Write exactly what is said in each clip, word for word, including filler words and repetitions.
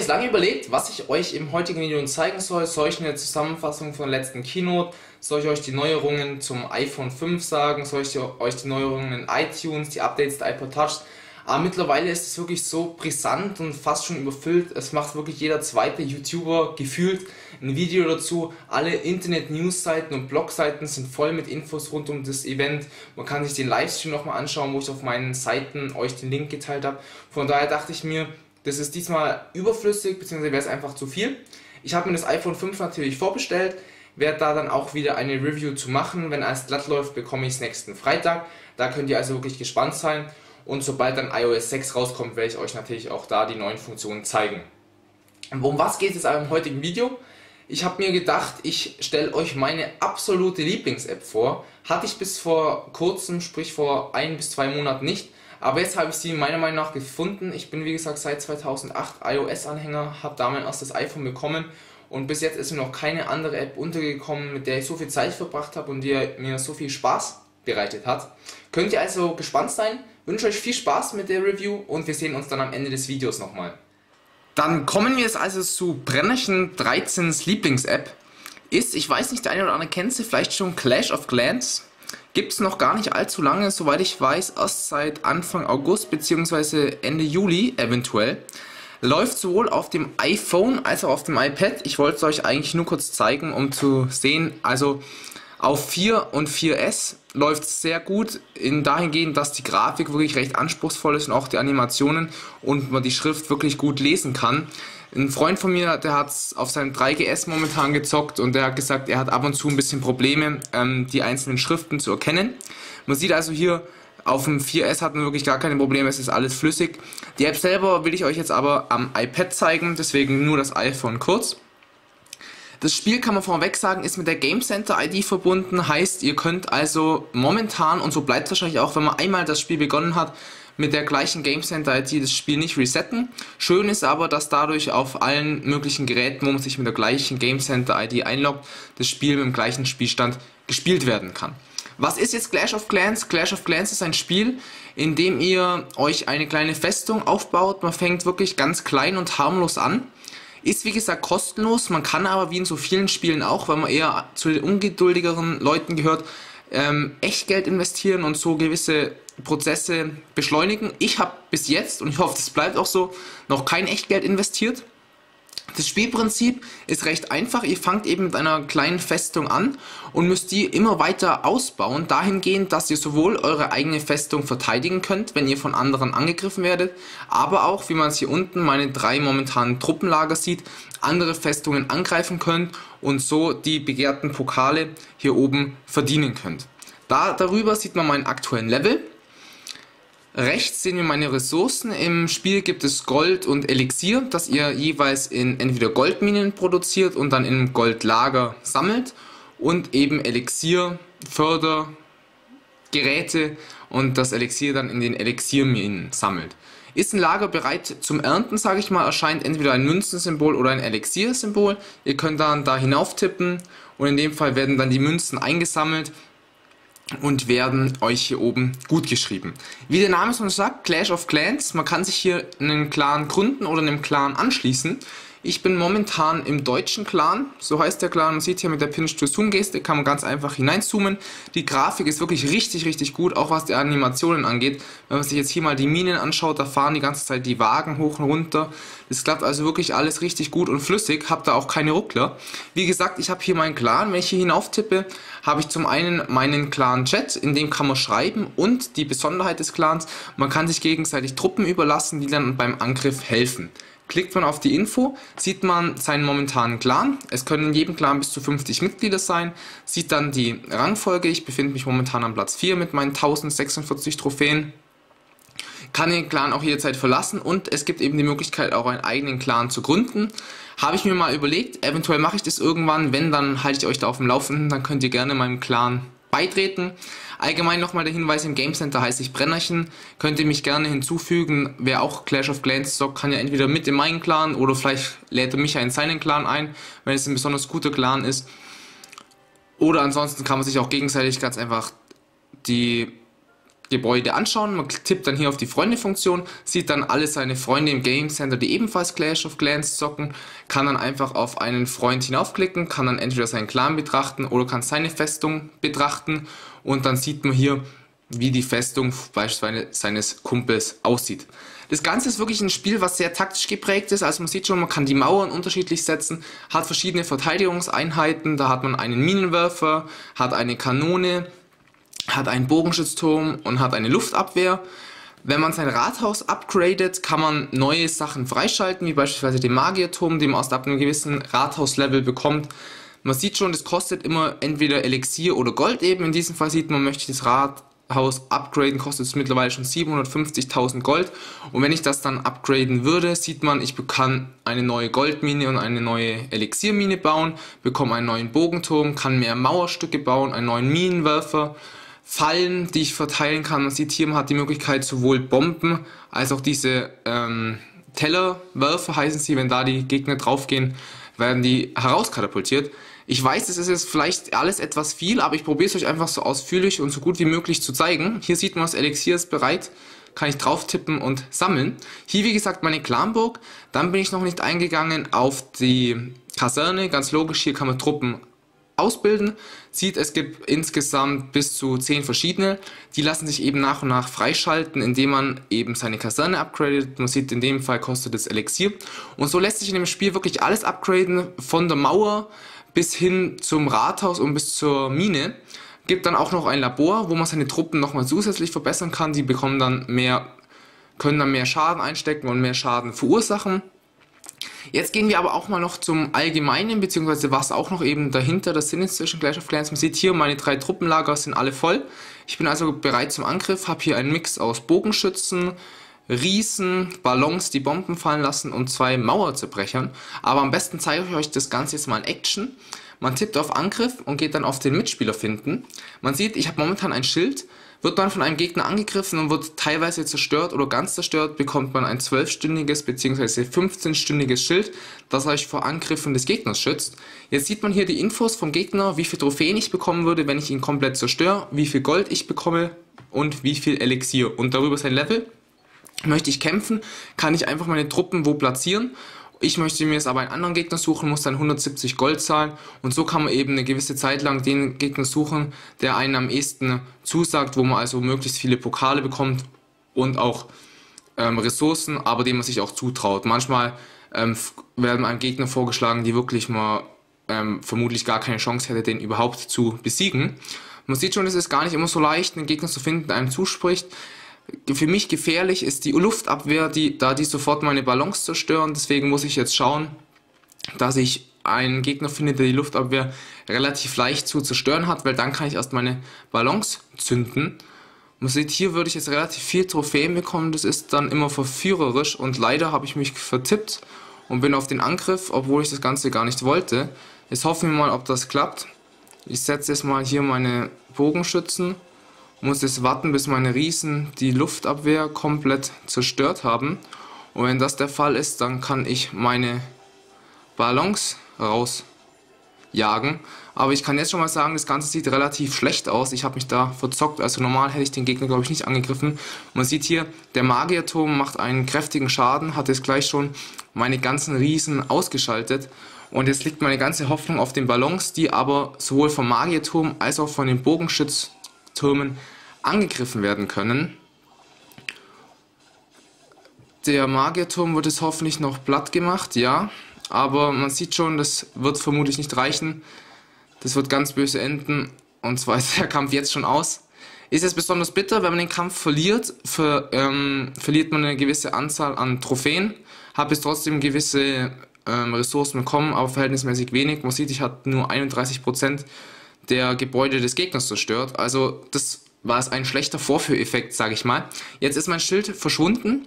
jetzt lange überlegt, was ich euch im heutigen Video zeigen soll. Soll ich eine Zusammenfassung von der letzten Keynote? Soll ich euch die Neuerungen zum iPhone fünf sagen? Soll ich euch die Neuerungen in iTunes, die Updates der iPod Touch? Aber mittlerweile ist es wirklich so brisant und fast schon überfüllt. Es macht wirklich jeder zweite YouTuber gefühlt ein Video dazu. Alle Internet-News-Seiten und Blog-Seiten sind voll mit Infos rund um das Event. Man kann sich den Livestream nochmal anschauen, wo ich auf meinen Seiten euch den Link geteilt habe. Von daher dachte ich mir, das ist diesmal überflüssig, beziehungsweise wäre es einfach zu viel. Ich habe mir das iPhone fünf natürlich vorbestellt. Werde da dann auch wieder eine Review zu machen. Wenn alles glatt läuft, bekomme ich es nächsten Freitag. Da könnt ihr also wirklich gespannt sein. Und sobald dann iOS sechs rauskommt, werde ich euch natürlich auch da die neuen Funktionen zeigen. Um was geht es im heutigen Video? Ich habe mir gedacht, ich stelle euch meine absolute Lieblings-App vor. Hatte ich bis vor kurzem, sprich vor ein bis zwei Monaten nicht. Aber jetzt habe ich sie meiner Meinung nach gefunden. Ich bin wie gesagt seit zweitausendacht iOS-Anhänger, habe damals erst das iPhone bekommen. Und bis jetzt ist mir noch keine andere App untergekommen, mit der ich so viel Zeit verbracht habe und die mir so viel Spaß bereitet hat. Könnt ihr also gespannt sein. Ich wünsche euch viel Spaß mit der Review und wir sehen uns dann am Ende des Videos nochmal. Dann kommen wir jetzt also zu Brennerchen dreizehns Lieblings-App. Ist, ich weiß nicht, der eine oder andere kennt sie vielleicht schon, Clash of Clans. Gibt es noch gar nicht allzu lange, soweit ich weiß, erst seit Anfang August bzw. Ende Juli eventuell. Läuft sowohl auf dem iPhone als auch auf dem iPad. Ich wollte es euch eigentlich nur kurz zeigen, um zu sehen, also auf vier und vier S läuft es sehr gut, in dahingehend, dass die Grafik wirklich recht anspruchsvoll ist und auch die Animationen und man die Schrift wirklich gut lesen kann. Ein Freund von mir, der hat es auf seinem drei G S momentan gezockt und der hat gesagt, er hat ab und zu ein bisschen Probleme, ähm, die einzelnen Schriften zu erkennen. Man sieht also hier, auf dem vier S hat man wirklich gar keine Probleme, es ist alles flüssig. Die App selber will ich euch jetzt aber am iPad zeigen, deswegen nur das iPhone kurz. Das Spiel, kann man vorweg sagen, ist mit der Game Center I D verbunden, heißt, ihr könnt also momentan, und so bleibt es wahrscheinlich auch, wenn man einmal das Spiel begonnen hat, mit der gleichen Game Center I D das Spiel nicht resetten. Schön ist aber, dass dadurch auf allen möglichen Geräten, wo man sich mit der gleichen Game Center I D einloggt, das Spiel mit dem gleichen Spielstand gespielt werden kann. Was ist jetzt Clash of Clans? Clash of Clans ist ein Spiel, in dem ihr euch eine kleine Festung aufbaut. Man fängt wirklich ganz klein und harmlos an. Ist wie gesagt kostenlos, man kann aber wie in so vielen Spielen auch, wenn man eher zu den ungeduldigeren Leuten gehört, ähm, echt Geld investieren und so gewisse Prozesse beschleunigen. Ich habe bis jetzt, und ich hoffe das bleibt auch so, noch kein Echtgeld investiert. Das Spielprinzip ist recht einfach, ihr fangt eben mit einer kleinen Festung an und müsst die immer weiter ausbauen, dahingehend, dass ihr sowohl eure eigene Festung verteidigen könnt, wenn ihr von anderen angegriffen werdet, aber auch, wie man es hier unten, meine drei momentanen Truppenlager sieht, andere Festungen angreifen könnt und so die begehrten Pokale hier oben verdienen könnt. Da, darüber sieht man meinen aktuellen Level. Rechts sehen wir meine Ressourcen. Im Spiel gibt es Gold und Elixier, das ihr jeweils in entweder Goldminen produziert und dann im Goldlager sammelt und eben Elixier, Fördergeräte und das Elixier dann in den Elixierminen sammelt. Ist ein Lager bereit zum Ernten, sage ich mal, erscheint entweder ein Münzensymbol oder ein Elixiersymbol. Ihr könnt dann da hinauf tippen und in dem Fall werden dann die Münzen eingesammelt und werden euch hier oben gut geschrieben. Wie der Name schon sagt, Clash of Clans, man kann sich hier einen Clan gründen oder einem Clan anschließen. Ich bin momentan im deutschen Clan, so heißt der Clan, man sieht hier mit der Pinch-to-Zoom-Geste, kann man ganz einfach hineinzoomen. Die Grafik ist wirklich richtig, richtig gut, auch was die Animationen angeht. Wenn man sich jetzt hier mal die Minen anschaut, da fahren die ganze Zeit die Wagen hoch und runter. Das klappt also wirklich alles richtig gut und flüssig, habe da auch keine Ruckler. Wie gesagt, ich habe hier meinen Clan, wenn ich hier hinauf tippe, habe ich zum einen meinen Clan-Chat, in dem kann man schreiben und die Besonderheit des Clans, man kann sich gegenseitig Truppen überlassen, die dann beim Angriff helfen. Klickt man auf die Info, sieht man seinen momentanen Clan. Es können in jedem Clan bis zu fünfzig Mitglieder sein. Sieht dann die Rangfolge. Ich befinde mich momentan am Platz vier mit meinen tausendsechsundvierzig Trophäen. Kann den Clan auch jederzeit verlassen und es gibt eben die Möglichkeit, auch einen eigenen Clan zu gründen. Habe ich mir mal überlegt, eventuell mache ich das irgendwann. Wenn, dann halte ich euch da auf dem Laufenden. Dann könnt ihr gerne meinem Clan beitreten. Allgemein nochmal der Hinweis, im Game Center heiße ich Brennerchen, könnt ihr mich gerne hinzufügen, wer auch Clash of Clans zockt, kann ja entweder mit in meinen Clan oder vielleicht lädt er mich ja in seinen Clan ein, wenn es ein besonders guter Clan ist. Oder ansonsten kann man sich auch gegenseitig ganz einfach die Gebäude anschauen. Man tippt dann hier auf die Freunde-Funktion, sieht dann alle seine Freunde im Game Center, die ebenfalls Clash of Clans zocken, kann dann einfach auf einen Freund hinaufklicken, kann dann entweder seinen Clan betrachten oder kann seine Festung betrachten und dann sieht man hier, wie die Festung beispielsweise seines Kumpels aussieht. Das Ganze ist wirklich ein Spiel, was sehr taktisch geprägt ist. Also man sieht schon, man kann die Mauern unterschiedlich setzen, hat verschiedene Verteidigungseinheiten, da hat man einen Minenwerfer, hat eine Kanone, hat einen Bogenschützturm und hat eine Luftabwehr. Wenn man sein Rathaus upgradet, kann man neue Sachen freischalten, wie beispielsweise den Magierturm, den man aus einem gewissen Rathauslevel bekommt. Man sieht schon, das kostet immer entweder Elixier oder Gold eben. In diesem Fall sieht man, man möchte das Rathaus upgraden, kostet es mittlerweile schon siebenhundertfünfzigtausend Gold. Und wenn ich das dann upgraden würde, sieht man, ich kann eine neue Goldmine und eine neue Elixiermine bauen, bekomme einen neuen Bogenturm, kann mehr Mauerstücke bauen, einen neuen Minenwerfer, Fallen, die ich verteilen kann. Man sieht hier, man hat die Möglichkeit, sowohl Bomben als auch diese ähm, Tellerwerfer heißen sie, wenn da die Gegner draufgehen, werden die herauskatapultiert. Ich weiß, das ist jetzt vielleicht alles etwas viel, aber ich probiere es euch einfach so ausführlich und so gut wie möglich zu zeigen. Hier sieht man, das Elixier ist bereit, kann ich drauf tippen und sammeln. Hier wie gesagt meine Clanburg, dann bin ich noch nicht eingegangen auf die Kaserne, ganz logisch, hier kann man Truppen ausbilden, sieht, es gibt insgesamt bis zu zehn verschiedene, die lassen sich eben nach und nach freischalten, indem man eben seine Kaserne upgradet, man sieht, in dem Fall kostet es Elixier und so lässt sich in dem Spiel wirklich alles upgraden, von der Mauer bis hin zum Rathaus und bis zur Mine. Gibt dann auch noch ein Labor, wo man seine Truppen nochmal zusätzlich verbessern kann, die bekommen dann mehr, können dann mehr Schaden einstecken und mehr Schaden verursachen. Jetzt gehen wir aber auch mal noch zum Allgemeinen, beziehungsweise was auch noch eben dahinter das Sinn ist zwischen Clash of Clans. Man sieht hier, meine drei Truppenlager sind alle voll. Ich bin also bereit zum Angriff, habe hier einen Mix aus Bogenschützen, Riesen, Ballons, die Bomben fallen lassen und zwei Mauerzerbrechern. Aber am besten zeige ich euch das Ganze jetzt mal in Action. Man tippt auf Angriff und geht dann auf den Mitspieler finden. Man sieht, ich habe momentan ein Schild. Wird man von einem Gegner angegriffen und wird teilweise zerstört oder ganz zerstört, bekommt man ein zwölfstündiges bzw. fünfzehnstündiges Schild, das euch vor Angriffen des Gegners schützt. Jetzt sieht man hier die Infos vom Gegner, wie viel Trophäen ich bekommen würde, wenn ich ihn komplett zerstöre, wie viel Gold ich bekomme und wie viel Elixier. Und darüber sein Level. Möchte ich kämpfen, kann ich einfach meine Truppen wo platzieren. Ich möchte mir jetzt aber einen anderen Gegner suchen, muss dann hundertsiebzig Gold zahlen und so kann man eben eine gewisse Zeit lang den Gegner suchen, der einen am ehesten zusagt, wo man also möglichst viele Pokale bekommt und auch ähm, Ressourcen, aber dem man sich auch zutraut. Manchmal ähm, werden einem Gegner vorgeschlagen, die wirklich mal ähm, vermutlich gar keine Chance hätte, den überhaupt zu besiegen. Man sieht schon, es ist gar nicht immer so leicht, einen Gegner zu finden, der einem zuspricht. Für mich gefährlich ist die Luftabwehr, die, da die sofort meine Ballons zerstören. Deswegen muss ich jetzt schauen, dass ich einen Gegner finde, der die Luftabwehr relativ leicht zu zerstören hat, weil dann kann ich erst meine Ballons zünden. Man sieht, hier würde ich jetzt relativ viel Trophäen bekommen. Das ist dann immer verführerisch und leider habe ich mich vertippt und bin auf den Angriff, obwohl ich das Ganze gar nicht wollte. Jetzt hoffen wir mal, ob das klappt. Ich setze jetzt mal hier meine Bogenschützen. Muss jetzt warten, bis meine Riesen die Luftabwehr komplett zerstört haben. Und wenn das der Fall ist, dann kann ich meine Ballons rausjagen. Aber ich kann jetzt schon mal sagen, das Ganze sieht relativ schlecht aus. Ich habe mich da verzockt, also normal hätte ich den Gegner, glaube ich, nicht angegriffen. Man sieht hier, der Magierturm macht einen kräftigen Schaden, hat jetzt gleich schon meine ganzen Riesen ausgeschaltet. Und jetzt liegt meine ganze Hoffnung auf den Ballons, die aber sowohl vom Magierturm als auch von den Bogenschützen Türmen angegriffen werden können. Der Magierturm wird jetzt hoffentlich noch platt gemacht, ja, aber man sieht schon, das wird vermutlich nicht reichen. Das wird ganz böse enden und zwar ist der Kampf jetzt schon aus. Ist jetzt besonders bitter, wenn man den Kampf verliert, ver, ähm, verliert man eine gewisse Anzahl an Trophäen, habe jetzt trotzdem gewisse ähm, Ressourcen bekommen, aber verhältnismäßig wenig. Man sieht, ich hatte nur einunddreißig Prozent. Der Gebäude des Gegners zerstört. Also das war es ein schlechter Vorführeffekt, sage ich mal. Jetzt ist mein Schild verschwunden.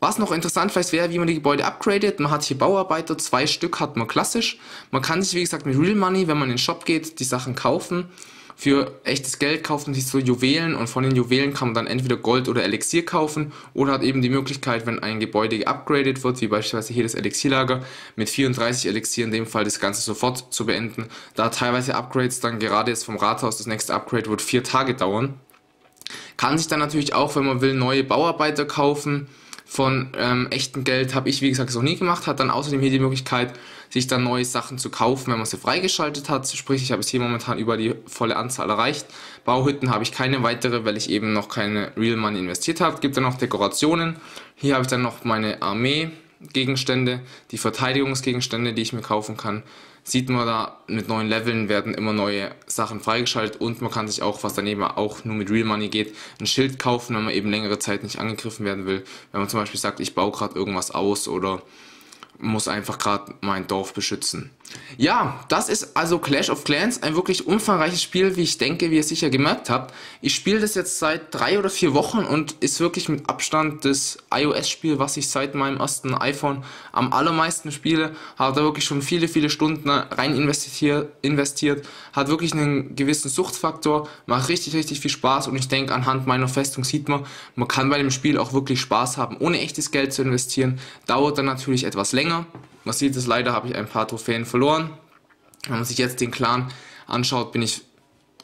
Was noch interessant vielleicht wäre, wie man die Gebäude upgradet. Man hat hier Bauarbeiter, zwei Stück hat man klassisch. Man kann sich, wie gesagt, mit Real Money, wenn man in den Shop geht, die Sachen kaufen. Für echtes Geld kauft man sich so Juwelen und von den Juwelen kann man dann entweder Gold oder Elixier kaufen oder hat eben die Möglichkeit, wenn ein Gebäude geupgradet wird, wie beispielsweise hier das Elixierlager, mit vierunddreißig Elixier in dem Fall das Ganze sofort zu beenden, da teilweise Upgrades dann gerade jetzt vom Rathaus, das nächste Upgrade wird vier Tage dauern. Kann sich dann natürlich auch, wenn man will, neue Bauarbeiter kaufen. Von ähm, echtem Geld habe ich, wie gesagt, noch nie gemacht. Hat dann außerdem hier die Möglichkeit, sich dann neue Sachen zu kaufen, wenn man sie freigeschaltet hat. Sprich, ich habe es hier momentan über die volle Anzahl erreicht. Bauhütten habe ich keine weitere, weil ich eben noch keine Real Money investiert habe. Gibt dann noch Dekorationen. Hier habe ich dann noch meine Armee-Gegenstände, die Verteidigungsgegenstände, die ich mir kaufen kann. Sieht man da, mit neuen Leveln werden immer neue Sachen freigeschaltet und man kann sich auch, was daneben auch nur mit Real Money geht, ein Schild kaufen, wenn man eben längere Zeit nicht angegriffen werden will. Wenn man zum Beispiel sagt, ich baue gerade irgendwas aus oder muss einfach gerade mein Dorf beschützen. Ja, das ist also Clash of Clans, ein wirklich umfangreiches Spiel, wie ich denke, wie ihr sicher gemerkt habt. Ich spiele das jetzt seit drei oder vier Wochen und ist wirklich mit Abstand das iOS-Spiel, was ich seit meinem ersten iPhone am allermeisten spiele. Habe da wirklich schon viele, viele Stunden rein investiert, investiert. Hat wirklich einen gewissen Suchtfaktor, macht richtig, richtig viel Spaß und ich denke, anhand meiner Festung sieht man, man kann bei dem Spiel auch wirklich Spaß haben, ohne echtes Geld zu investieren. Dauert dann natürlich etwas länger. Man sieht es, leider habe ich ein paar Trophäen verloren. Wenn man sich jetzt den Clan anschaut, bin ich,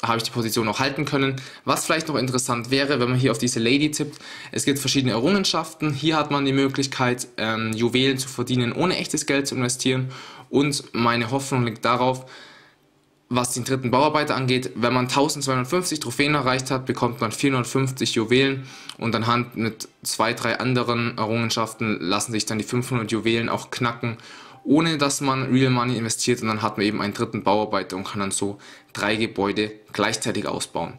habe ich die Position noch halten können. Was vielleicht noch interessant wäre, wenn man hier auf diese Lady tippt, es gibt verschiedene Errungenschaften. Hier hat man die Möglichkeit, ähm, Juwelen zu verdienen, ohne echtes Geld zu investieren. Und meine Hoffnung liegt darauf, was den dritten Bauarbeiter angeht, wenn man eintausendzweihundertfünfzig Trophäen erreicht hat, bekommt man vierhundertfünfzig Juwelen und anhand mit zwei, drei anderen Errungenschaften lassen sich dann die fünfhundert Juwelen auch knacken, ohne dass man Real Money investiert und dann hat man eben einen dritten Bauarbeiter und kann dann so drei Gebäude gleichzeitig ausbauen.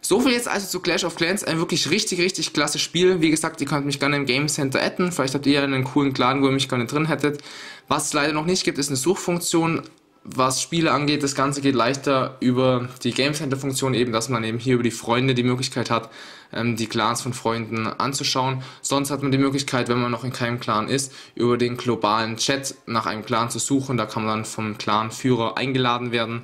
So viel jetzt also zu Clash of Clans, ein wirklich richtig, richtig klasse Spiel. Wie gesagt, ihr könnt mich gerne im Game Center adden, vielleicht habt ihr ja einen coolen Clan, wo ihr mich gerne drin hättet. Was es leider noch nicht gibt, ist eine Suchfunktion. Was Spiele angeht, das Ganze geht leichter über die Game Center Funktion eben, dass man eben hier über die Freunde die Möglichkeit hat, die Clans von Freunden anzuschauen. Sonst hat man die Möglichkeit, wenn man noch in keinem Clan ist, über den globalen Chat nach einem Clan zu suchen. Da kann man dann vom Clanführer eingeladen werden.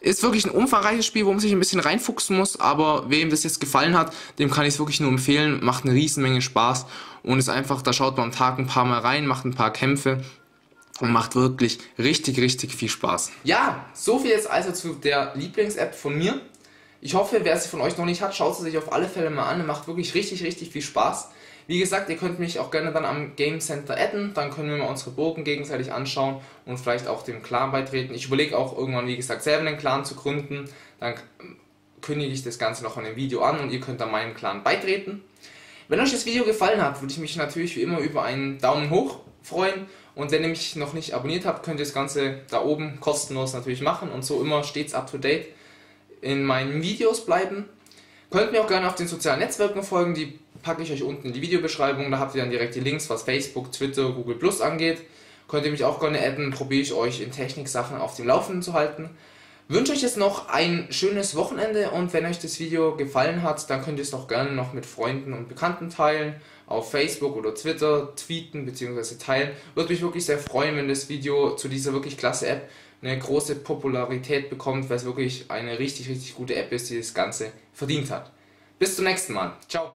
Ist wirklich ein umfangreiches Spiel, wo man sich ein bisschen reinfuchsen muss, aber wem das jetzt gefallen hat, dem kann ich es wirklich nur empfehlen. Macht eine Riesenmenge Spaß und ist einfach, da schaut man am Tag ein paar Mal rein, macht ein paar Kämpfe. Und macht wirklich richtig, richtig viel Spaß. Ja, so viel jetzt also zu der Lieblings-App von mir. Ich hoffe, wer sie von euch noch nicht hat, schaut sie sich auf alle Fälle mal an. Macht wirklich richtig, richtig viel Spaß. Wie gesagt, ihr könnt mich auch gerne dann am Game Center adden. Dann können wir mal unsere Burgen gegenseitig anschauen und vielleicht auch dem Clan beitreten. Ich überlege auch irgendwann, wie gesagt, selber einen Clan zu gründen. Dann kündige ich das Ganze noch in dem Video an und ihr könnt dann meinem Clan beitreten. Wenn euch das Video gefallen hat, würde ich mich natürlich wie immer über einen Daumen hoch freuen. Und wenn ihr mich noch nicht abonniert habt, könnt ihr das Ganze da oben kostenlos natürlich machen und so immer stets up to date in meinen Videos bleiben. Könnt mir auch gerne auf den sozialen Netzwerken folgen, die packe ich euch unten in die Videobeschreibung, da habt ihr dann direkt die Links, was Facebook, Twitter, Google Plus angeht. Könnt ihr mich auch gerne adden, probiere ich euch in Techniksachen auf dem Laufenden zu halten. Wünsche euch jetzt noch ein schönes Wochenende und wenn euch das Video gefallen hat, dann könnt ihr es doch gerne noch mit Freunden und Bekannten teilen, auf Facebook oder Twitter tweeten bzw. teilen. Würde mich wirklich sehr freuen, wenn das Video zu dieser wirklich klasse App eine große Popularität bekommt, weil es wirklich eine richtig, richtig gute App ist, die das Ganze verdient hat. Bis zum nächsten Mal. Ciao.